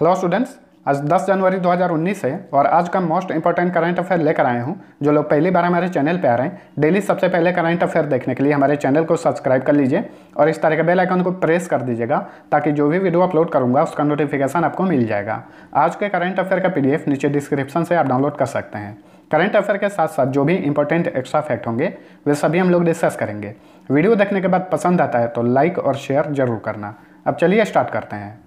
Hello students, आज 10 जनवरी 2019 है और आज का मोस्ट इंपॉर्टेंट करंट अफेयर लेकर आए हूँ। जो लोग पहली बार हमारे चैनल पे आ रहे हैं, डेली सबसे पहले करंट अफेयर देखने के लिए हमारे चैनल को सब्सक्राइब कर लीजिए और इस तरह के बेल आइकन को प्रेस कर दीजिएगा ताकि जो भी वीडियो अपलोड करूँगा उसका नोटिफिकेशन आपको मिल जाएगा। आज के करंट अफेयर का PDF नीचे डिस्क्रिप्शन से आप डाउनलोड कर सकते हैं। करंट अफेयर के साथ साथ जो भी इंपॉर्टेंट एक्स्ट्रा फैक्ट होंगे वे सभी हम लोग डिस्कस करेंगे। वीडियो देखने के बाद पसंद आता है तो लाइक और शेयर जरूर करना। अब चलिए स्टार्ट करते हैं।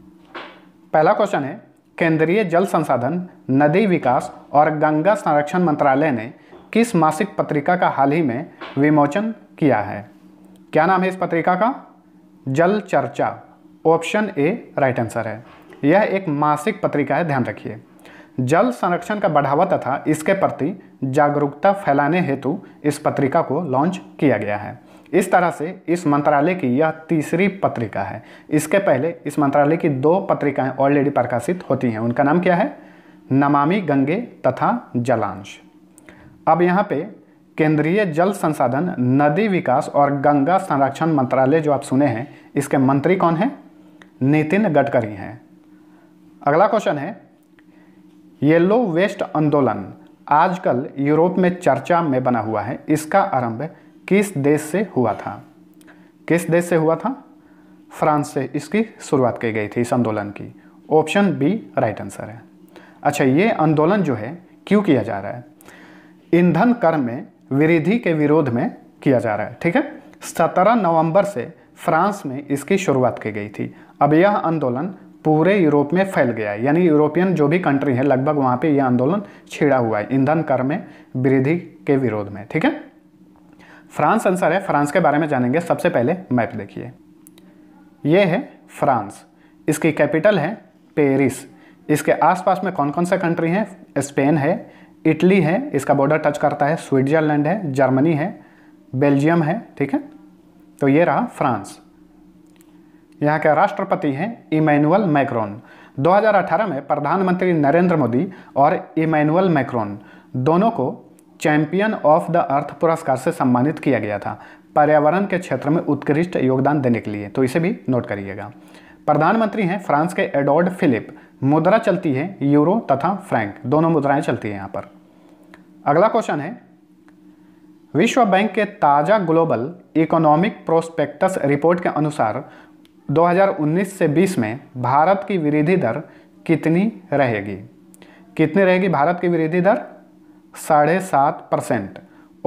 पहला क्वेश्चन है, केंद्रीय जल संसाधन, नदी विकास और गंगा संरक्षण मंत्रालय ने किस मासिक पत्रिका का हाल ही में विमोचन किया है? क्या नाम है इस पत्रिका का? जल चर्चा। ऑप्शन ए राइट आंसर है। यह एक मासिक पत्रिका है, ध्यान रखिए। जल संरक्षण का बढ़ावा तथा इसके प्रति जागरूकता फैलाने हेतु इस पत्रिका को लॉन्च किया गया है। इस तरह से इस मंत्रालय की यह तीसरी पत्रिका है। इसके पहले इस मंत्रालय की दो पत्रिकाएं ऑलरेडी प्रकाशित होती हैं। उनका नाम क्या है? नमामि गंगे तथा जलांश। अब यहाँ पे केंद्रीय जल संसाधन, नदी विकास और गंगा संरक्षण मंत्रालय जो आप सुने हैं, इसके मंत्री कौन हैं? नितिन गडकरी हैं। अगला क्वेश्चन है, येलो वेस्ट आंदोलन आजकल यूरोप में चर्चा में बना हुआ है, इसका आरंभ किस देश से हुआ था? किस देश से हुआ था? फ्रांस से इसकी शुरुआत की गई थी इस आंदोलन की। ऑप्शन बी राइट आंसर है। अच्छा, ये आंदोलन जो है क्यों किया जा रहा है? ईंधन कर में वृद्धि के विरोध में किया जा रहा है, ठीक है। 17 नवंबर से फ्रांस में इसकी शुरुआत की गई थी। अब यह आंदोलन पूरे यूरोप में फैल गया है, यानी यूरोपियन जो भी कंट्री है लगभग वहाँ पे यह आंदोलन छिड़ा हुआ है, ईंधन कर में वृद्धि के विरोध में, ठीक है। फ्रांस आंसर है। फ्रांस के बारे में जानेंगे, सबसे पहले मैप देखिए। ये है फ्रांस, इसकी कैपिटल है पेरिस। इसके आसपास में कौन कौन से कंट्री हैं? स्पेन है, इटली है, इसका बॉर्डर टच करता है, स्विट्जरलैंड है, जर्मनी है, बेल्जियम है, ठीक है। तो ये रहा फ्रांस। यहाँ के राष्ट्रपति हैं इमैनुअल मैक्रोन। 2018 में प्रधानमंत्री नरेंद्र मोदी और इमैनुअल मैक्रोन दोनों को चैंपियन ऑफ द अर्थ पुरस्कार से सम्मानित किया गया था, पर्यावरण के क्षेत्र में उत्कृष्ट योगदान देने के लिए, तो इसे भी नोट करिएगा। प्रधानमंत्री हैं फ्रांस के एडोर्ड फिलिप। मुद्रा चलती है यूरो तथा फ्रैंक, दोनों मुद्राएँ चलती हैं यहाँ पर। अगला क्वेश्चन है, विश्व बैंक के ताज़ा ग्लोबल इकोनॉमिक प्रोस्पेक्टस रिपोर्ट के अनुसार 2019 से 20 में भारत की वृद्धि दर कितनी रहेगी? कितनी रहेगी भारत की वृद्धि दर? 7.5%।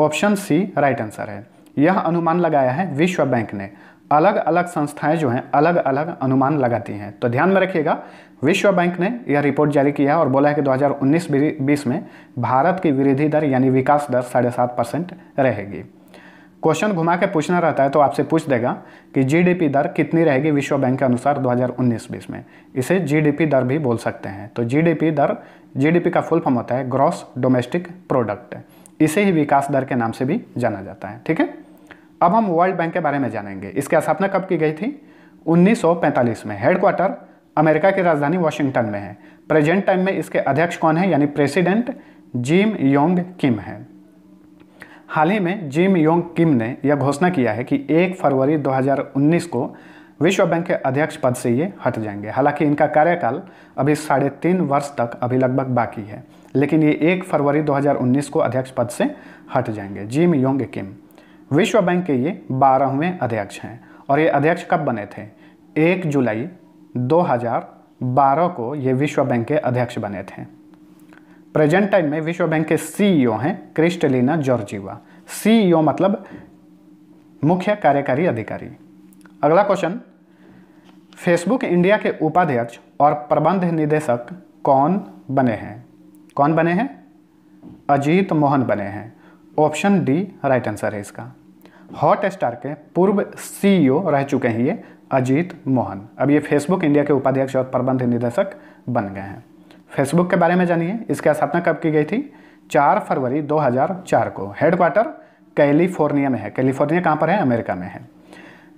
ऑप्शन सी राइट आंसर है। यह अनुमान लगाया है विश्व बैंक ने। अलग अलग संस्थाएं जो हैं अलग अलग अनुमान लगाती हैं, तो ध्यान में रखिएगा। विश्व बैंक ने यह रिपोर्ट जारी किया और बोला है कि 2019-20 में भारत की वृद्धि दर यानी विकास दर 7.5% रहेगी। क्वेश्चन घुमा के पूछना रहता है तो आपसे पूछ देगा कि जीडीपी दर कितनी रहेगी विश्व बैंक के अनुसार 2019-20 में। इसे जीडीपी दर भी बोल सकते हैं। तो जीडीपी दर, जीडीपी का फुल फॉर्म होता है ग्रॉस डोमेस्टिक प्रोडक्ट, इसे ही विकास दर के नाम से भी जाना जाता है, ठीक है। अब हम वर्ल्ड बैंक के बारे में जानेंगे। इसकी स्थापना कब की गई थी? 1945 में। हेडक्वार्टर अमेरिका की राजधानी वॉशिंगटन में है। प्रेजेंट टाइम में इसके अध्यक्ष कौन है यानी प्रेसिडेंट? जिम योंग किम है। हाल ही में जिम योंग किम ने यह घोषणा किया है कि 1 फरवरी 2019 को विश्व बैंक के अध्यक्ष पद से ये हट जाएंगे। हालांकि इनका कार्यकाल अभी 3.5 वर्ष तक अभी लगभग बाकी है, लेकिन ये 1 फरवरी 2019 को अध्यक्ष पद से हट जाएंगे जिम योंग किम। विश्व बैंक के ये 12वें अध्यक्ष हैं और ये अध्यक्ष कब बने थे? 1 जुलाई 2012 को ये विश्व बैंक के अध्यक्ष बने थे। प्रेजेंट टाइम में विश्व बैंक के CEO हैं क्रिस्टलिना जॉर्जिवा। CEO मतलब मुख्य कार्यकारी अधिकारी। अगला क्वेश्चन, फेसबुक इंडिया के उपाध्यक्ष और प्रबंध निदेशक कौन बने हैं? कौन बने हैं? अजीत मोहन बने हैं। ऑप्शन डी राइट आंसर है इसका। हॉटस्टार के पूर्व CEO रह चुके हैं ये अजीत मोहन। अब ये फेसबुक इंडिया के उपाध्यक्ष और प्रबंध निदेशक बन गए हैं। फेसबुक के बारे में जानिए। इसकी स्थापना कब की गई थी? 4 फरवरी 2004 को। हेडक्वार्टर कैलिफोर्निया में है। कैलिफोर्निया कहाँ पर है? अमेरिका में है।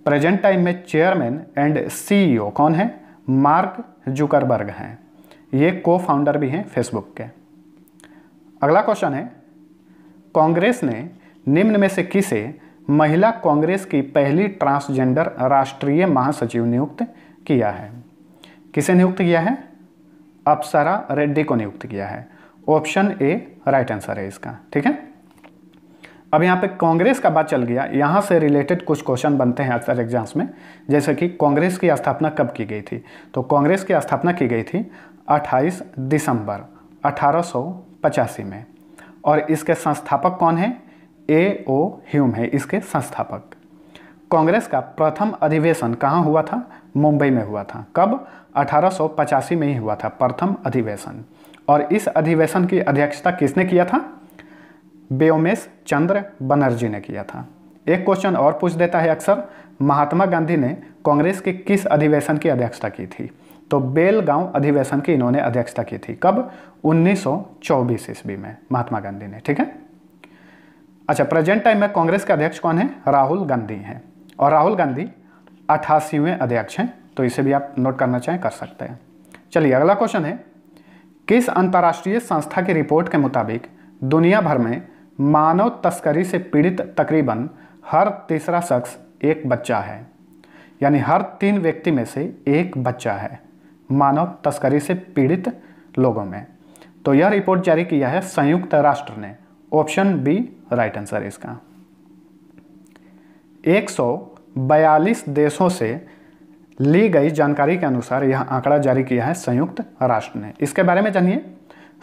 प्रेजेंट टाइम में चेयरमैन एंड CEO कौन है? मार्क जुकरबर्ग हैं। ये को फाउंडर भी हैं फेसबुक के। अगला क्वेश्चन है, कांग्रेस ने निम्न में से किसे महिला कांग्रेस की पहली ट्रांसजेंडर राष्ट्रीय महासचिव नियुक्त किया है? किसे नियुक्त किया है? अपसारा रेड्डी को नियुक्त किया है। ऑप्शन ए राइट आंसर है इसका। ठीक है, अब यहाँ पे कांग्रेस का बात चल गया, यहाँ से रिलेटेड कुछ क्वेश्चन बनते हैं अक्सर एग्जाम्स में, जैसे कि कांग्रेस की स्थापना कब की गई थी। तो कांग्रेस की स्थापना की गई थी 28 दिसंबर 1885 में, और इसके संस्थापक कौन है? ए.ओ. ह्यूम है इसके संस्थापक। कांग्रेस का प्रथम अधिवेशन कहाँ हुआ था? मुंबई में हुआ था। कब? 1885 में ही हुआ था प्रथम अधिवेशन, और इस अधिवेशन की अध्यक्षता किसने किया था? बेओमेश चंद्र बनर्जी ने किया था। एक क्वेश्चन और पूछ देता है अक्सर, महात्मा गांधी ने कांग्रेस के किस अधिवेशन की अध्यक्षता की थी? तो बेलगांव अधिवेशन की इन्होंने अध्यक्षता की थी। कब? 1924 ईस्वी में महात्मा गांधी ने। ठीक है, अच्छा, प्रेजेंट टाइम में कांग्रेस के अध्यक्ष कौन है? राहुल गांधी हैं, और राहुल गांधी 88वें अध्यक्ष हैं, तो इसे भी आप नोट करना चाहें कर सकते हैं। चलिए, अगला क्वेश्चन है, किस अंतर्राष्ट्रीय संस्था की रिपोर्ट के मुताबिक दुनिया भर में मानव तस्करी से पीड़ित तकरीबन हर तीसरा शख्स एक बच्चा है, यानी हर 3 व्यक्ति में से एक बच्चा है मानव तस्करी से पीड़ित लोगों में। तो यह रिपोर्ट जारी किया है संयुक्त राष्ट्र ने। ऑप्शन बी राइट आंसर इसका। 142 देशों से ली गई जानकारी के अनुसार यह आंकड़ा जारी किया है संयुक्त राष्ट्र ने। इसके बारे में जानिए,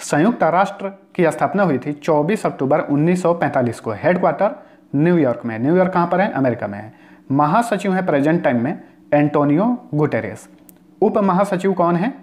संयुक्त राष्ट्र की स्थापना हुई थी 24 अक्टूबर 1945 को, हेडक्वार्टर न्यूयॉर्क में। न्यूयॉर्क कहाँ पर है? अमेरिका में है। महासचिव है प्रेजेंट टाइम में एंटोनियो गुटेरेस, उप महासचिव कौन है?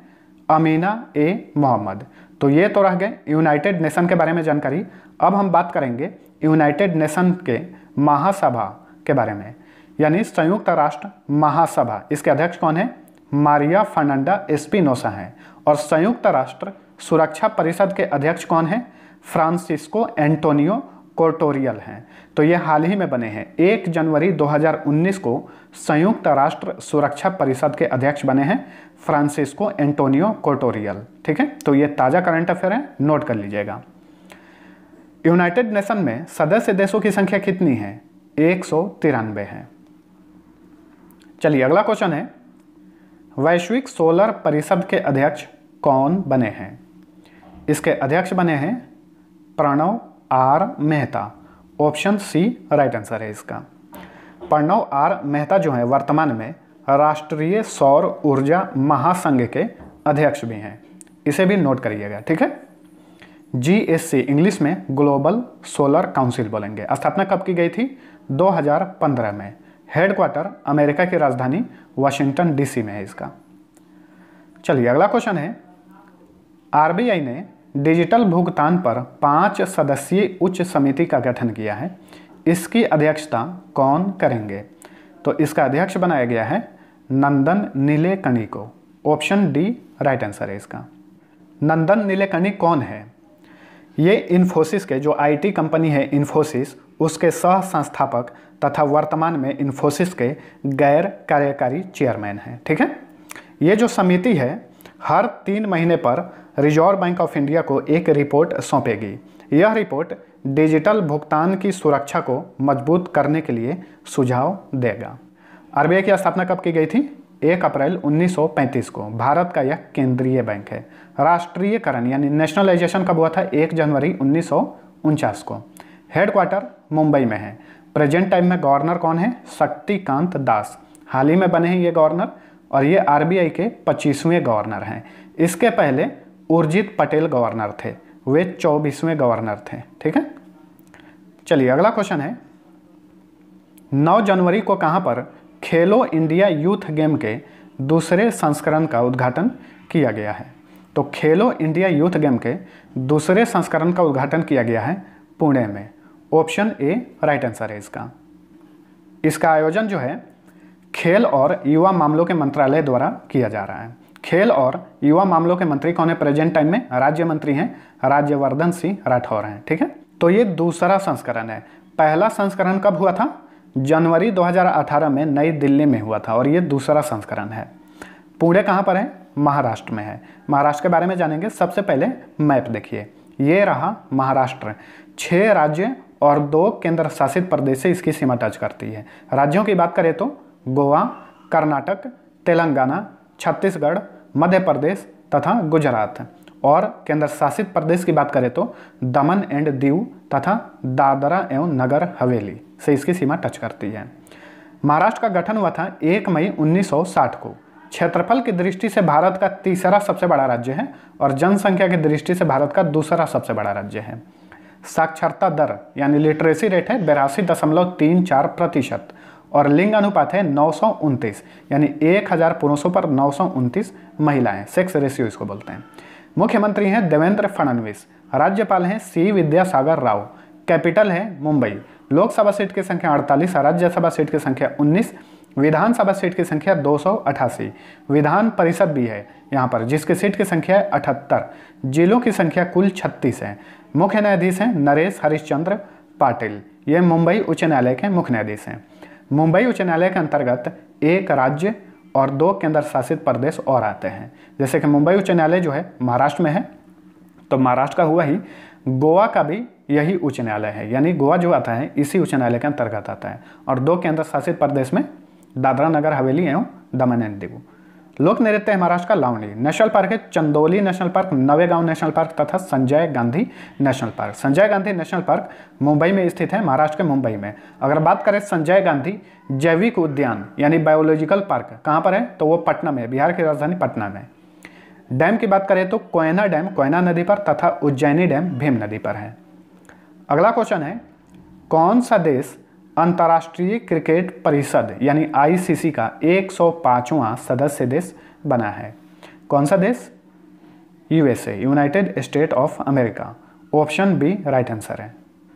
अमीना ए. मोहम्मद। तो ये तो रह गए यूनाइटेड नेशन के बारे में जानकारी। अब हम बात करेंगे यूनाइटेड नेशन के महासभा के बारे में, यानी संयुक्त राष्ट्र महासभा, इसके अध्यक्ष कौन है? मारिया फर्नांडा एस्पिनोसा हैं, और संयुक्त राष्ट्र सुरक्षा परिषद के अध्यक्ष कौन है? फ्रांसिस्को एंटोनियो कोर्टोरियल हैं। तो ये हाल ही में बने हैं, 1 जनवरी 2019 को संयुक्त राष्ट्र सुरक्षा परिषद के अध्यक्ष बने हैं फ्रांसिस्को एंटोनियो कोर्टोरियल। ठीक है, तो ये ताज़ा करंट अफेयर है, नोट कर लीजिएगा। यूनाइटेड नेशन में सदस्य देशों की संख्या कितनी है? 193 है। चलिए, अगला क्वेश्चन है, वैश्विक सोलर परिषद के अध्यक्ष कौन बने हैं? इसके अध्यक्ष बने हैं Pranav R. Mehta. Option C right answer है इसका। प्रणव आर. मेहता जो है वर्तमान में राष्ट्रीय सौर ऊर्जा महासंघ के अध्यक्ष भी हैं, इसे भी नोट करिएगा। ठीक है, जीएससी इंग्लिश में ग्लोबल सोलर काउंसिल बोलेंगे। स्थापना कब की गई थी? 2015 में। हेडक्वार्टर अमेरिका की राजधानी वाशिंगटन डीसी में है इसका। चलिए, अगला क्वेश्चन है, आरबीआई ने डिजिटल भुगतान पर 5 सदस्यीय उच्च समिति का गठन किया है, इसकी अध्यक्षता कौन करेंगे? तो इसका अध्यक्ष बनाया गया है नंदन नीलेकणी को। ऑप्शन डी राइट आंसर है इसका। नंदन नीलेकणी कौन है? ये इन्फोसिस के, जो आईटी कंपनी है इन्फोसिस, उसके सह संस्थापक तथा वर्तमान में इन्फोसिस के गैर कार्यकारी चेयरमैन हैं। ठीक है, ये जो समिति है हर 3 महीने पर रिजर्व बैंक ऑफ इंडिया को एक रिपोर्ट सौंपेगी। यह रिपोर्ट डिजिटल भुगतान की सुरक्षा को मजबूत करने के लिए सुझाव देगा। आरबीआई की स्थापना कब की गई थी? 1 अप्रैल 1935 को। भारत का यह केंद्रीय बैंक है। राष्ट्रीयकरण यानी नेशनलाइजेशन कब हुआ था? 1 जनवरी 1949 को। हेडक्वार्टर मुंबई में है। प्रेजेंट टाइम में गवर्नर कौन है? शक्तिकांत दास, हाल ही में बने हैं ये गवर्नर, और ये आरबीआई के 25वें गवर्नर हैं। इसके पहले उर्जित पटेल गवर्नर थे, वे 24वें गवर्नर थे। ठीक है, चलिए, अगला क्वेश्चन है, 9 जनवरी को कहाँ पर खेलो इंडिया यूथ गेम के दूसरे संस्करण का उद्घाटन किया गया है? तो खेलो इंडिया यूथ गेम के दूसरे संस्करण का उद्घाटन किया गया है पुणे में। ऑप्शन ए राइट आंसर है इसका। इसका आयोजन जो है खेल और युवा मामलों के मंत्रालय द्वारा किया जा रहा है। खेल और युवा मामलों के मंत्री कौन है? प्रेजेंट टाइम में राज्य मंत्री हैं राज्यवर्धन सिंह राठौर हैं। ठीक है, तो ये दूसरा संस्करण है। पहला संस्करण कब हुआ था? जनवरी 2018 में नई दिल्ली में हुआ था, और ये दूसरा संस्करण है। पुणे कहाँ पर है? महाराष्ट्र में है। महाराष्ट्र के बारे में जानेंगे, सबसे पहले मैप देखिए, ये रहा महाराष्ट्र। 6 राज्य और 2 केंद्र शासित प्रदेश से इसकी सीमा टच करती है। राज्यों की बात करें तो गोवा, कर्नाटक, तेलंगाना, छत्तीसगढ़, मध्य प्रदेश, तथा गुजरात, और केंद्र शासित प्रदेश की बात करें तो दमन एंड दीव तथा दादरा एवं नगर हवेली से इसकी सीमा टच करती है। महाराष्ट्र का गठन हुआ था 1 मई 1960 को। क्षेत्रफल की दृष्टि से भारत का तीसरा सबसे बड़ा राज्य है और जनसंख्या की दृष्टि से भारत का दूसरा सबसे बड़ा राज्य है। साक्षरता दर यानी लिटरेसी रेट है 82.34% और लिंग अनुपात है 929 यानी 1000 पुरुषों पर 929 महिलाएं, सेक्स रेशियो इसको बोलते हैं। मुख्यमंत्री हैं देवेंद्र फडणवीस, राज्यपाल हैं सी विद्यासागर राव, कैपिटल है मुंबई। लोकसभा सीट की संख्या 48, राज्यसभा सीट की संख्या 19, विधानसभा सीट की संख्या 288, विधान परिषद भी है यहाँ पर जिसकी सीट की संख्या 78, जिलों की संख्या कुल 36 है। मुख्य न्यायाधीश हैं नरेश हरिश्चंद्र पाटिल, ये मुंबई उच्च न्यायालय के मुख्य न्यायाधीश हैं। मुंबई उच्च न्यायालय के अंतर्गत 1 राज्य और 2 केंद्र शासित प्रदेश और आते हैं, जैसे कि मुंबई उच्च न्यायालय जो है महाराष्ट्र में है तो महाराष्ट्र का हुआ ही, गोवा का भी यही उच्च न्यायालय है यानी गोवा जो आता है इसी उच्च न्यायालय के अंतर्गत आता है, और 2 केंद्र शासित प्रदेश में दादरा नगर हवेली एवं दमन एंड दीव। लोक नृत्य है महाराष्ट्र का लावणी। नेशनल पार्क है Chandoli national park, Navegaon national park तथा Sanjay Gandhi national park. Sanjay Gandhi national park Mumbai में स्थित है, महाराष्ट्र के मुंबई में। अगर बात करें संजय गांधी जैविक उद्यान यानी बायोलॉजिकल पार्क कहाँ पर है तो वो पटना में, बिहार की राजधानी पटना में। डैम की बात करें तो कोयना डैम कोयना नदी पर तथा उज्जैनी डैम भीम नदी पर है। अगला क्वेश्चन है कौन सा देश अंतर्राष्ट्रीय क्रिकेट परिषद यानी आईसीसी का 105वां सदस्य देश बना है? कौन सा देश? USA, United state of America. Option B right answer है।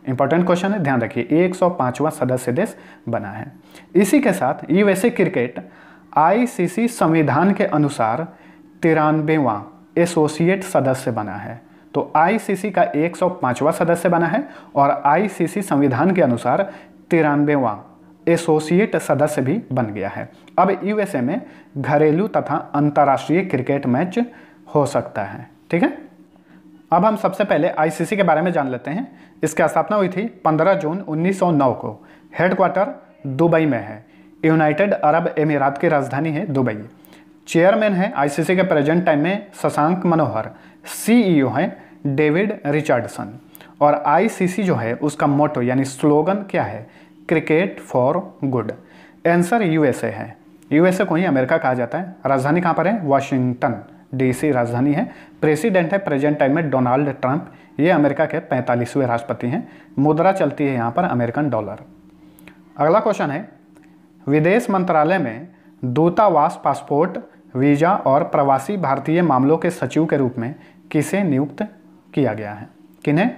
इंपॉर्टेंट क्वेश्चन है, ध्यान रखिए, 105वां सदस्य देश बना है। इसी के साथ यूएसए क्रिकेट आईसीसी संविधान के अनुसार 93वां एसोसिएट सदस्य बना है। तो आईसीसी का 105वां सदस्य बना है और आईसीसी संविधान के अनुसार 93वां एसोसिएट सदस्य भी बन गया है। अब यूएसए में घरेलू तथा अंतर्राष्ट्रीय क्रिकेट मैच हो सकता है, ठीक है। अब हम सबसे पहले आईसीसी के बारे में जान लेते हैं। इसकी स्थापना हुई थी 15 जून 1909 को। हेडक्वार्टर दुबई में है, यूनाइटेड अरब अमीरात की राजधानी है दुबई। चेयरमैन है आईसीसी के प्रेजेंट टाइम में शशांक मनोहर, सीईओ हैं डेविड रिचर्डसन, और आईसीसी जो है उसका मोटो यानी स्लोगन क्या है? Cricket for good. Answer USA है, यूएसए को ही अमेरिका कहा जाता है। राजधानी कहाँ पर है? वाशिंगटन डीसी राजधानी है। प्रेसिडेंट है प्रेजेंट टाइम में डोनाल्ड ट्रंप, ये अमेरिका के 45वें राष्ट्रपति हैं। मुद्रा चलती है यहाँ पर अमेरिकन डॉलर। अगला क्वेश्चन है विदेश मंत्रालय में दूतावास पासपोर्ट वीजा और प्रवासी भारतीय मामलों के सचिव के रूप में किसे नियुक्त किया गया है? किन्हें?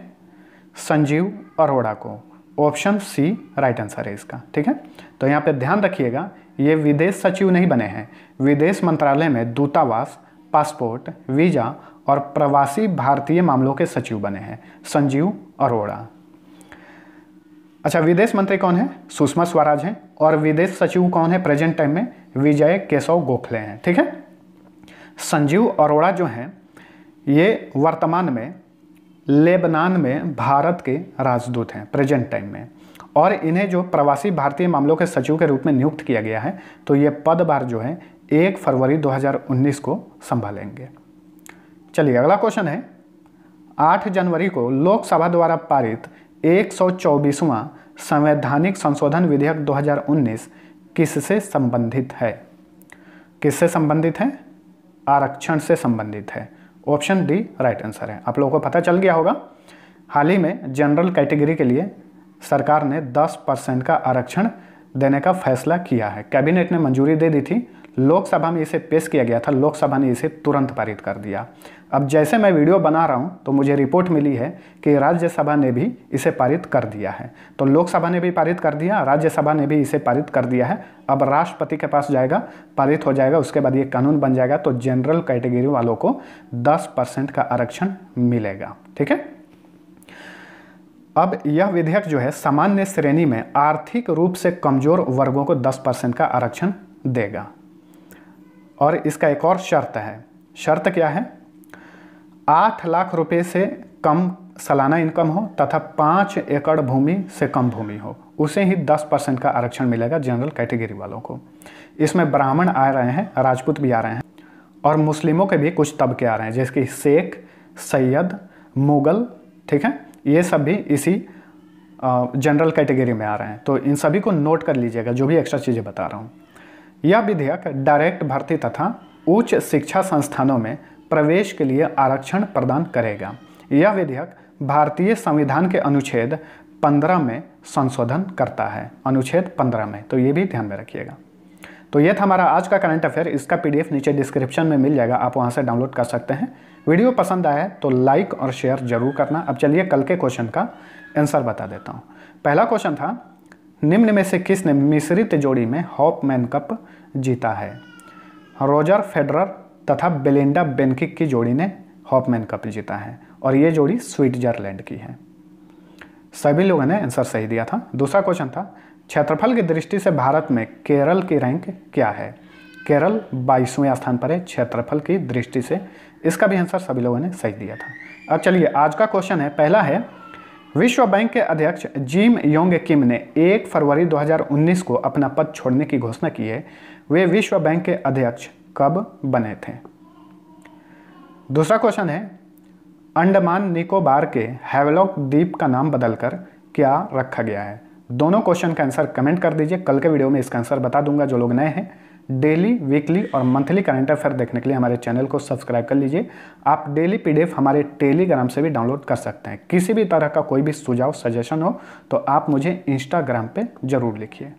संजीव अरोड़ा को। ऑप्शन सी राइट आंसर है इसका, ठीक है। तो यहाँ पे ध्यान रखिएगा, ये विदेश सचिव नहीं बने हैं, विदेश मंत्रालय में दूतावास पासपोर्ट वीज़ा और प्रवासी भारतीय मामलों के सचिव बने हैं संजीव अरोड़ा। अच्छा, विदेश मंत्री कौन है? सुषमा स्वराज हैं, और विदेश सचिव कौन है प्रेजेंट टाइम में? विजय केशव गोखले हैं, ठीक है। संजीव अरोड़ा जो हैं ये वर्तमान में लेबनान में भारत के राजदूत हैं प्रेजेंट टाइम में, और इन्हें जो प्रवासी भारतीय मामलों के सचिव के रूप में नियुक्त किया गया है तो ये पदभार जो है 1 फरवरी 2019 को संभालेंगे। चलिए अगला क्वेश्चन है 8 जनवरी को लोकसभा द्वारा पारित 124वां संवैधानिक संशोधन विधेयक 2019 किससे संबंधित है? किससे संबंधित है? आरक्षण से संबंधित है। ऑप्शन डी राइट आंसर है। आप लोगों को पता चल गया होगा, हाल ही में जनरल कैटेगरी के लिए सरकार ने 10% का आरक्षण देने का फैसला किया है, कैबिनेट ने मंजूरी दे दी थी, लोकसभा में इसे पेश किया गया था, लोकसभा ने इसे तुरंत पारित कर दिया। अब जैसे मैं वीडियो बना रहा हूं तो मुझे रिपोर्ट मिली है कि राज्यसभा ने भी इसे पारित कर दिया है। तो लोकसभा ने भी पारित कर दिया, राज्यसभा ने भी इसे पारित कर दिया है। अब राष्ट्रपति के पास जाएगा, पारित हो जाएगा, उसके बाद ये कानून बन जाएगा। तो जनरल कैटेगरी वालों को 10% का आरक्षण मिलेगा, ठीक है। अब यह विधेयक जो है सामान्य श्रेणी में आर्थिक रूप से कमजोर वर्गों को 10% का आरक्षण देगा, और इसका एक और शर्त है। शर्त क्या है? 8 लाख रुपए से कम सालाना इनकम हो तथा 5 एकड़ भूमि से कम भूमि हो, उसे ही 10% का आरक्षण मिलेगा जनरल कैटेगरी वालों को। इसमें ब्राह्मण आ रहे हैं, राजपूत भी आ रहे हैं, और मुस्लिमों के भी कुछ तबके आ रहे हैं जैसे कि शेख, सैयद, मुग़ल, ठीक है, ये सब भी इसी जनरल कैटेगरी में आ रहे हैं। तो इन सभी को नोट कर लीजिएगा जो भी एक्स्ट्रा चीज़ें बता रहा हूँ। यह विधेयक डायरेक्ट भर्ती तथा उच्च शिक्षा संस्थानों में प्रवेश के लिए आरक्षण प्रदान करेगा। यह विधेयक भारतीय संविधान के अनुच्छेद 15 में संशोधन करता है, अनुच्छेद 15 में, तो ये भी ध्यान में रखिएगा। तो ये था हमारा आज का करंट अफेयर। इसका पीडीएफ नीचे डिस्क्रिप्शन में मिल जाएगा, आप वहाँ से डाउनलोड कर सकते हैं। वीडियो पसंद आए तो लाइक और शेयर जरूर करना। अब चलिए कल के क्वेश्चन का आंसर बता देता हूँ। पहला क्वेश्चन था, निम्न में से किसने मिश्रित जोड़ी में हॉफमैन कप जीता है? रोजर फेडरर तथा बेलिंडा बेनकिक की जोड़ी ने हॉफमैन कप जीता है और ये जोड़ी स्विट्जरलैंड की है। सभी लोगों ने आंसर सही दिया था। दूसरा क्वेश्चन था, क्षेत्रफल की दृष्टि से भारत में केरल की रैंक क्या है? केरल 22वें स्थान पर है क्षेत्रफल की दृष्टि से। इसका भी आंसर सभी लोगों ने सही दिया था। अब चलिए आज का क्वेश्चन है, पहला है, विश्व बैंक के अध्यक्ष जिम योंग किम ने 1 फरवरी 2019 को अपना पद छोड़ने की घोषणा की है। वे विश्व बैंक के अध्यक्ष कब बने थे? दूसरा क्वेश्चन है, अंडमान निकोबार के हैवलॉक द्वीप का नाम बदलकर क्या रखा गया है? दोनों क्वेश्चन का आंसर कमेंट कर दीजिए, कल के वीडियो में इसका आंसर बता दूंगा। जो लोग नए हैं, डेली, वीकली और मंथली करंट अफेयर देखने के लिए हमारे चैनल को सब्सक्राइब कर लीजिए। आप डेली पीडीएफ हमारे टेलीग्राम से भी डाउनलोड कर सकते हैं। किसी भी तरह का कोई भी सुझाव, सजेशन हो तो आप मुझे इंस्टाग्राम पे जरूर लिखिए।